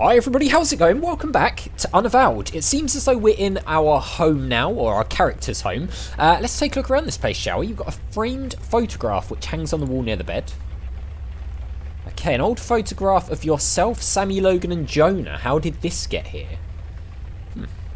Hi everybody, how's it going? Welcome back to Unavowed. It seems as though we're in our home now, or our character's home. Let's take a look around this place, shall we? You've got a framed photograph which hangs on the wall near the bed. Okay, an old photograph of yourself, Sammy, Logan and Jonah. How did this get here?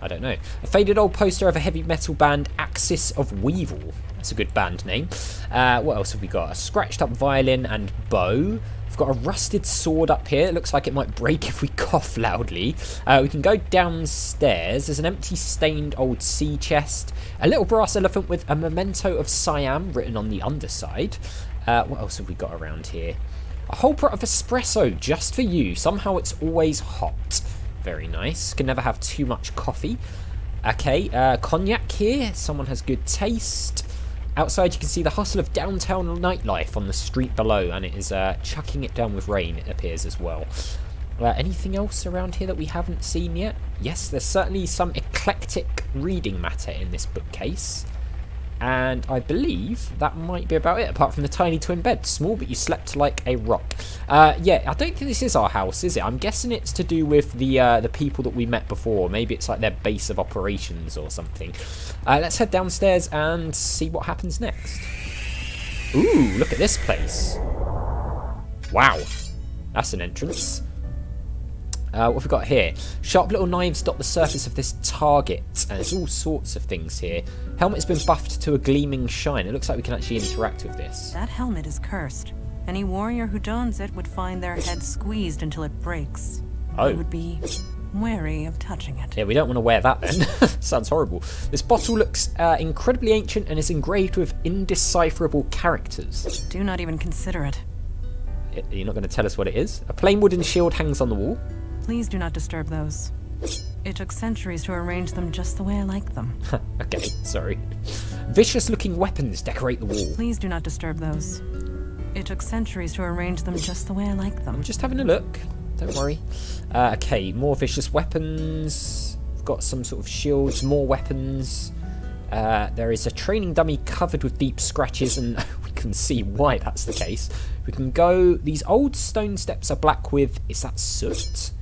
I don't know. A faded old poster of a heavy metal band, Axis of Weevil. That's a good band name. What else have we got? A scratched up violin and bow. We've got a rusted sword up here. It looks like it might break if we cough loudly. We can go downstairs. There's an empty stained old sea chest. A little brass elephant with a memento of Siam written on the underside. What else have we got around here? A whole pot of espresso just for you. Somehow it's always hot. Very nice. Can never have too much coffee. Okay, cognac here. Someone has good taste. Outside you can see the hustle of downtown nightlife on the street below, and it is chucking it down with rain, it appears, as well. Anything else around here that we haven't seen yet? Yes, there's certainly some eclectic reading matter in this bookcase. And I believe that might be about it, apart from the tiny twin bed. Small, but you slept like a rock. Yeah, I don't think this is our house, is it? I'm guessing it's to do with the people that we met before. Maybe it's like their base of operations or something. Let's head downstairs and see what happens next. Ooh, look at this place. Wow, that's an entrance. What have we got here? Sharp little knives dot the surface of this target, and there's all sorts of things here. Helmet's been buffed to a gleaming shine. It looks like we can actually interact with this. That helmet is cursed. Any warrior who dons it would find their head squeezed until it breaks. Oh. They would be wary of touching it. Yeah, we don't want to wear that then. Sounds horrible. This bottle looks incredibly ancient and is engraved with indecipherable characters. Do not even consider it. You're not going to tell us what it is? A plain wooden shield hangs on the wall. Please do not disturb those. It took centuries to arrange them just the way I like them. Okay, sorry. Vicious-looking weapons decorate the wall. Please do not disturb those. It took centuries to arrange them just the way I like them. I'm just having a look. Don't worry. Okay, more vicious weapons. We've got some sort of shields, more weapons. There is a training dummy covered with deep scratches, and we can see why that's the case. We can go... These old stone steps are black with... Is that soot?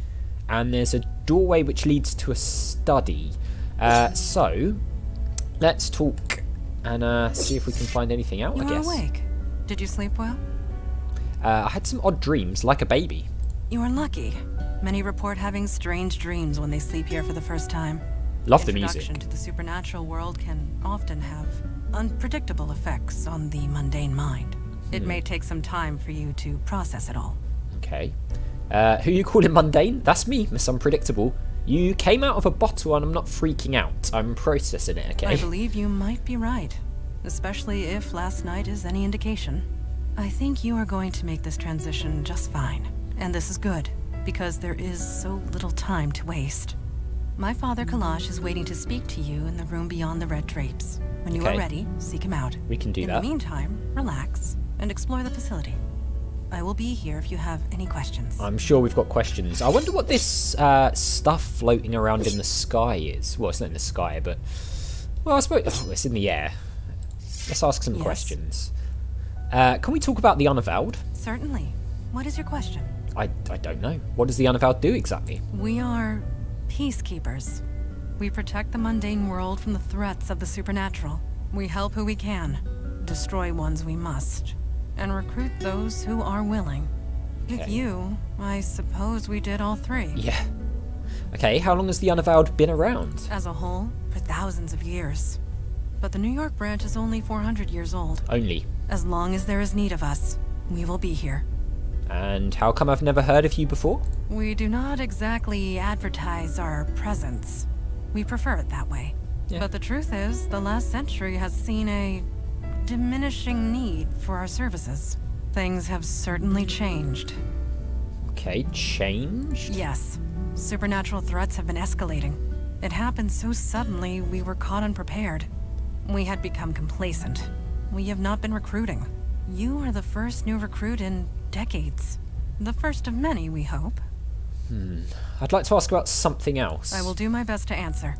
And there's a doorway which leads to a study. So let's talk and see if we can find anything out. I guess. You are awake. Did you sleep well? I had some odd dreams, like a baby. You are lucky. Many report having strange dreams when they sleep here for the first time. Love the music. Introduction to the supernatural world can often have unpredictable effects on the mundane mind. It may take some time for you to process it all. Okay. Who you calling mundane? That's me, Miss Unpredictable. You came out of a bottle and I'm not freaking out. I'm processing it, okay? I believe you might be right, especially if last night is any indication. I think you are going to make this transition just fine. And this is good, because there is so little time to waste. My father, Kalash, is waiting to speak to you in the room beyond the red drapes. When you are ready, seek him out. We can do that. In the meantime, relax and explore the facility. I will be here if you have any questions. I'm sure we've got questions. I wonder what this stuff floating around in the sky is. Well, it's not in the sky, but... Well, I suppose... Oh, it's in the air. Let's ask some questions. Can we talk about the Unavowed? Certainly. What is your question? I don't know. What does the Unavowed do exactly? We are peacekeepers. We protect the mundane world from the threats of the supernatural. We help who we can, destroy ones we must, and recruit those who are willing. Okay. With you, I suppose we did all three. Yeah. Okay, how long has the Unavowed been around? As a whole, for thousands of years. But the New York branch is only 400 years old. Only. As long as there is need of us, we will be here. And how come I've never heard of you before? We do not exactly advertise our presence. We prefer it that way. Yeah. But the truth is, the last century has seen a diminishing need for our services. Things have certainly changed. Okay, changed? Yes. Supernatural threats have been escalating. It happened so suddenly we were caught unprepared. We had become complacent. We have not been recruiting. You are the first new recruit in decades. The first of many, we hope. I'd like to ask about something else. I will do my best to answer.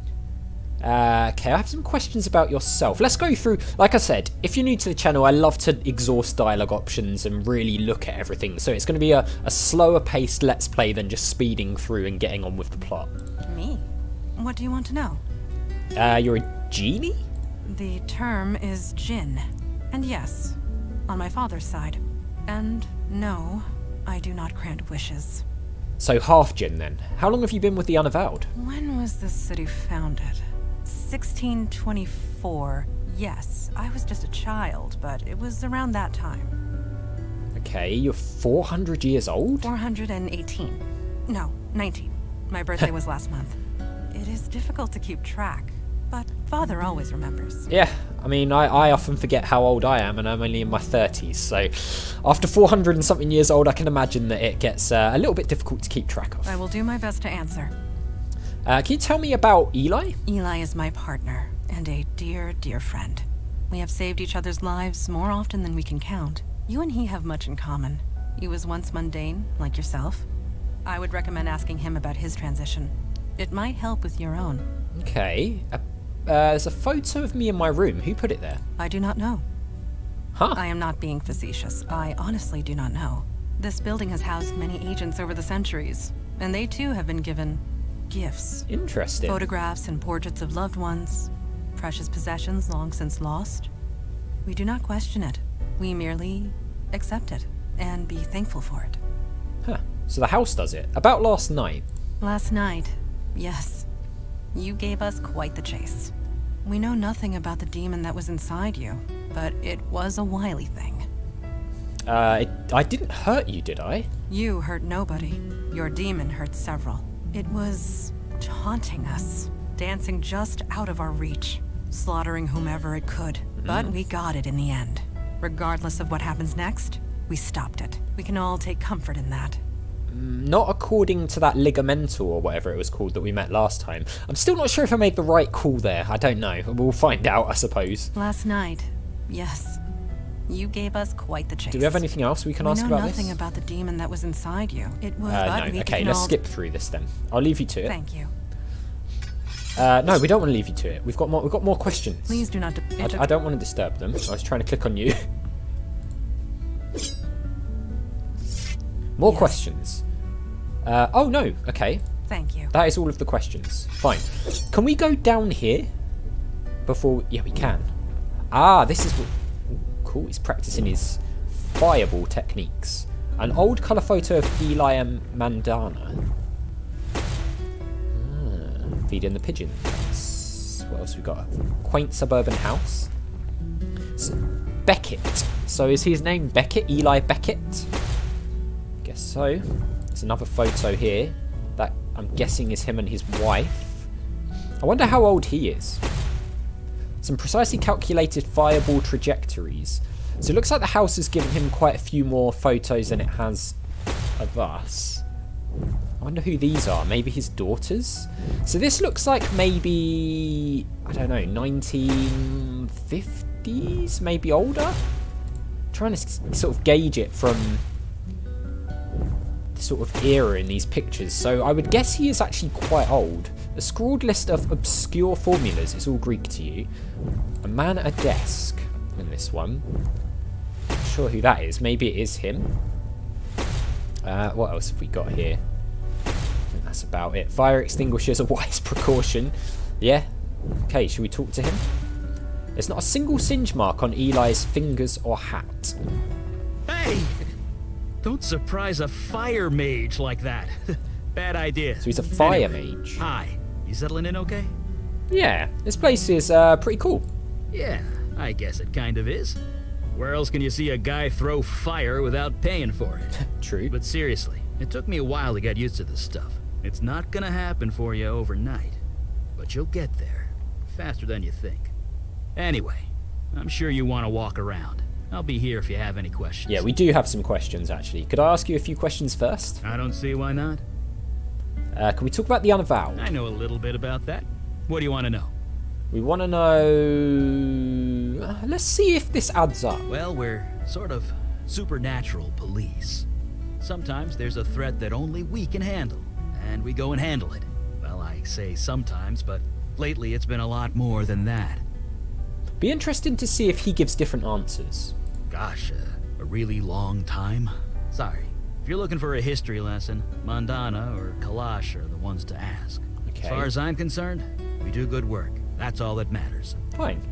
Okay, I have some questions about yourself. Let's go through, like I said, if you're new to the channel, I love to exhaust dialogue options and really look at everything. So it's going to be a slower paced let's play than just speeding through and getting on with the plot. Me? What do you want to know? You're a genie? The term is Jinn. And yes, on my father's side. And no, I do not grant wishes. So half Jinn then. How long have you been with the Unavowed? When was this city founded? 1624. Yes, I was just a child, but it was around that time. Okay, you're 400 years old? 418. No, 19. My birthday was last month. It is difficult to keep track, but father always remembers. Yeah, I mean, I often forget how old I am, and I'm only in my 30s, so after 400 and something years old, I can imagine that it gets a little bit difficult to keep track of. I will do my best to answer. Can you tell me about Eli? Eli is my partner and a dear, dear friend. We have saved each other's lives more often than we can count. You and he have much in common. He was once mundane, like yourself. I would recommend asking him about his transition. It might help with your own. Okay. There's a photo of me in my room. Who put it there? I do not know. Huh? I am not being facetious. I honestly do not know. This building has housed many agents over the centuries, and they too have been given gifts. Interesting. Photographs and portraits of loved ones, precious possessions long since lost. We do not question it. We merely accept it and be thankful for it. Huh. So the house does it. About last night. Last night, yes. You gave us quite the chase. We know nothing about the demon that was inside you, but it was a wily thing. I didn't hurt you, did I? You hurt nobody. Your demon hurt several. It was taunting us, dancing just out of our reach, slaughtering whomever it could. But we got it in the end. Regardless of what happens next, we stopped it. We can all take comfort in that. Not according to that ligamental or whatever it was called that we met last time. I'm still not sure if I made the right call there. I don't know. We'll find out, I suppose. Last night, yes. You gave us quite the chase. Do we have anything else we can ask about this? We know nothing about the demon that was inside you. It was no. Okay, let's skip through this then. I'll leave you to it. Thank you. No, we don't want to leave you to it. We've got more questions. Please do not. I don't want to disturb them. I was trying to click on you. More questions. Oh no. Okay. Thank you. That is all of the questions. Fine. Can we go down here? Before, yeah, we can. Ah, this is what. Cool, he's practicing his fireball techniques. An old colour photo of Eli and Mandana. Ah, feed in the pigeons. What else we got? Quaint suburban house. So, Beckett. So is his name Beckett? Eli Beckett? I guess so. There's another photo here that I'm guessing is him and his wife. I wonder how old he is. Some precisely calculated fireball trajectories. So it looks like the house has given him quite a few more photos than it has of us. I wonder who these are. Maybe his daughters? So this looks like maybe, I don't know, 1950s? Maybe older? I'm trying to sort of gauge it from the sort of era in these pictures. So I would guess he is actually quite old. A scrawled list of obscure formulas. It's all Greek to you. A man at a desk in this one. Not sure who that is. Maybe it is him. What else have we got here? I think that's about it. Fire extinguishers, a wise precaution. Yeah. Okay, should we talk to him? There's not a single singe mark on Eli's fingers or hat. Hey! Don't surprise a fire mage like that. Bad idea. So he's a fire mage. Hi. You settling in okay? Yeah, this place is pretty cool. Yeah, I guess it kind of is. Where else can you see a guy throw fire without paying for it? True. But seriously, it took me a while to get used to this stuff. It's not gonna happen for you overnight, but you'll get there faster than you think. Anyway, I'm sure you want to walk around. I'll be here if you have any questions. Yeah, we do have some questions actually. Could I ask you a few questions first? I don't see why not. Can we talk about the Unavowed? I know a little bit about that. What do you want to know? We want to know. Let's see if this adds up. Well, we're sort of supernatural police. Sometimes there's a threat that only we can handle, and we go and handle it. Well, I say sometimes, but Lately, it's been a lot more than that. Be interested to see if he gives different answers. Gosh, a really long time. Sorry. If you're looking for a history lesson, Mandana or Kalash are the ones to ask. Okay. As far as I'm concerned, we do good work. That's all that matters. Fine.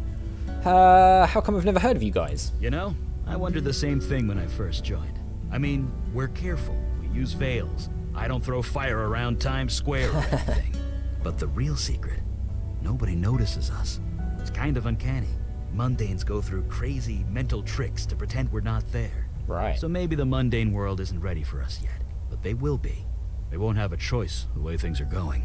How come I've never heard of you guys? You know, I wondered the same thing when I first joined. I mean, we're careful. We use veils. I don't throw fire around Times Square or anything. But the real secret, nobody notices us. It's kind of uncanny. Mundanes go through crazy mental tricks to pretend we're not there. Right. So maybe the mundane world isn't ready for us yet, but they will be. They won't have a choice the way things are going.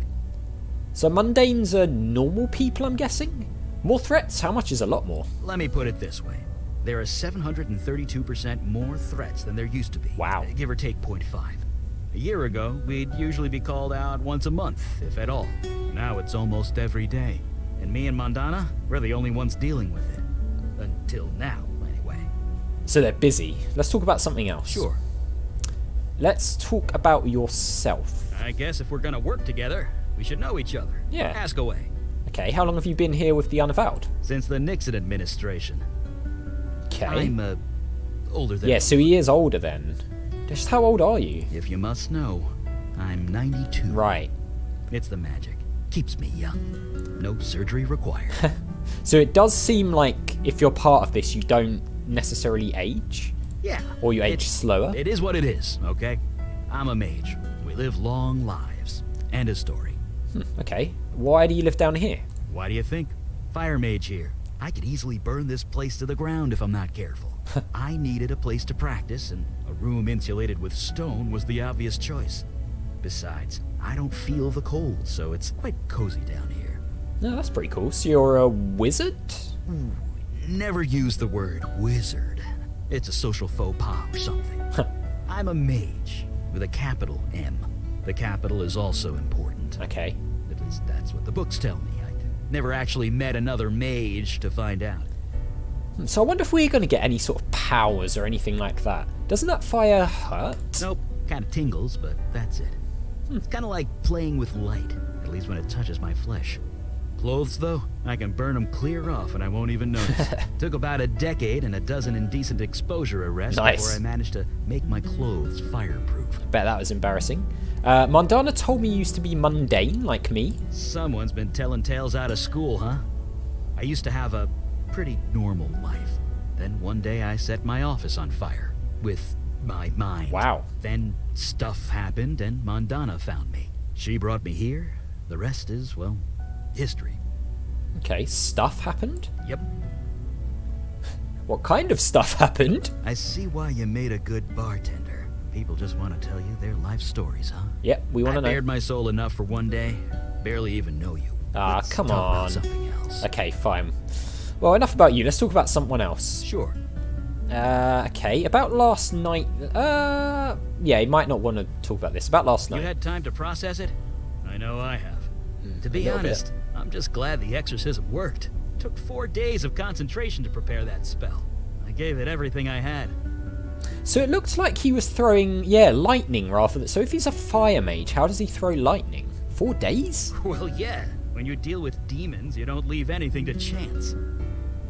So mundanes are normal people, I'm guessing? More threats? How much is a lot more? Let me put it this way. There are 732% more threats than there used to be. Wow. Give or take 0.5. A year ago, we'd usually be called out once a month, if at all. Now it's almost every day. And me and Mandana, we're the only ones dealing with it. Until now, anyway. So they're busy. Let's talk about something else. Sure. Let's talk about yourself. I guess if we're gonna work together, we should know each other. Yeah. Ask away. Okay, how long have you been here with the Unavowed? Since the Nixon administration. Okay. I'm, older than... Yeah, so he is older then. Just how old are you? If you must know, I'm 92. Right. It's the magic. Keeps me young. No surgery required. So it does seem like if you're part of this, you don't necessarily age. Yeah. Or you age slower. It is what it is, okay? I'm a mage. We live long lives. End of story. Okay. Why do you live down here? Why do you think? Fire mage here. I could easily burn this place to the ground if I'm not careful. I needed a place to practice, and a room insulated with stone was the obvious choice. Besides, I don't feel the cold, so it's quite cozy down here. No, that's pretty cool. So you're a wizard? Ooh, never use the word wizard. It's a social faux pas or something. I'm a mage with a capital M. The capital is also important. Okay. At least that's what the books tell me. I never actually met another mage to find out. So I wonder if we're going to get any sort of powers or anything like that. Doesn't that fire hurt? Nope. Kind of tingles, but that's it. It's kind of like playing with light, at least when it touches my flesh. Clothes, though, I can burn them clear off and I won't even notice. Took about a decade and a dozen indecent exposure arrests before I managed to make my clothes fireproof. I bet that was embarrassing. Mandana told me you used to be mundane, like me. Someone's been telling tales out of school, huh? I used to have a pretty normal life. Then one day I set my office on fire with my mind. Wow. Then stuff happened and Mandana found me. She brought me here. The rest is, well, history. Okay, stuff happened? Yep. What kind of stuff happened? I see why you made a good bartender. People just want to tell you their life stories, huh? Yep, we want to know. I bared my soul enough for one day. Barely even know you. Ah, come on. Let's talk about something else. Okay, fine. Well, enough about you. Let's talk about someone else. Sure. Okay, about last night, yeah, you might not want to talk about this. About last night. You had time to process it? I know I have. To be honest, I'm just glad the exorcism worked. It took 4 days of concentration to prepare that spell. I gave it everything I had. So it looked like he was throwing, yeah, lightning rather than... So if he's a fire mage, how does he throw lightning? 4 days? Well, yeah. When you deal with demons, you don't leave anything to chance.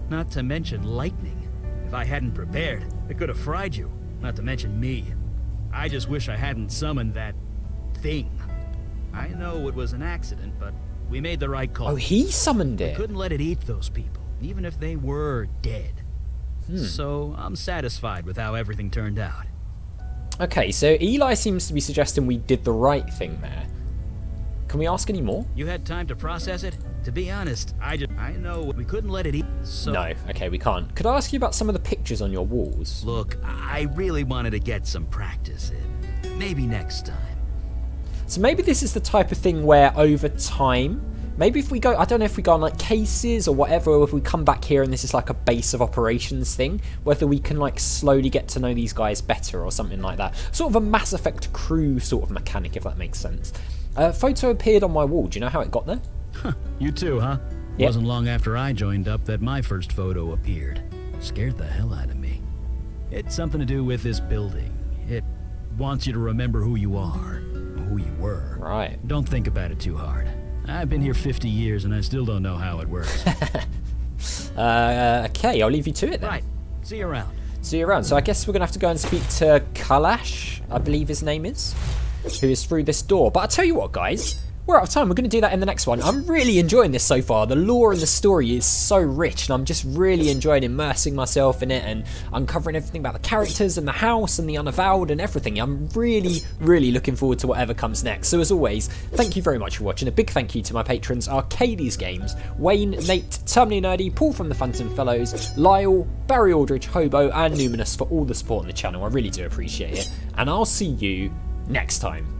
Not to mention lightning. If I hadn't prepared, it could have fried you, not to mention me. I just wish I hadn't summoned that thing. I know it was an accident, but we made the right call. Oh, he summoned it. I couldn't let it eat those people, even if they were dead. So I'm satisfied with how everything turned out. Okay, so Eli seems to be suggesting we did the right thing there. Can we ask any more? You had time to process it? To be honest, I know we couldn't let it eat, so... No, okay, we can't. Could I ask you about some of the pictures on your walls? Look, I really wanted to get some practice in. Maybe next time. So maybe this is the type of thing where over time, maybe if we go, I don't know if we go on like cases or whatever, or if we come back here and this is like a base of operations thing, whether we can like slowly get to know these guys better or something like that. Sort of a Mass Effect crew sort of mechanic, if that makes sense. A photo appeared on my wall. Do you know how it got there? Huh, you too, huh? Yep. It wasn't long after I joined up that my first photo appeared. Scared the hell out of me. It's something to do with this building. It wants you to remember who you are, who you were. Right. Don't think about it too hard. I've been here 50 years and I still don't know how it works. Okay, I'll leave you to it then. Right, see you around. See you around. So I guess we're going to have to go and speak to Kalash, I believe his name is, who is through this door. But I'll tell you what, guys, we're out of time. We're going to do that in the next one. I'm really enjoying this so far. The lore and the story is so rich, and I'm just really enjoying immersing myself in it and uncovering everything about the characters and the house and the Unavowed and everything. I'm really, really looking forward to whatever comes next. So as always, thank you very much for watching. A big thank you to my patrons, Arcades Games, Wayne, Nate, Terminally Nerdy, Paul from the Phantom Fellows, Lyle, Barry Aldridge, Hobo, and Numinous for all the support on the channel. I really do appreciate it. And I'll see you next time.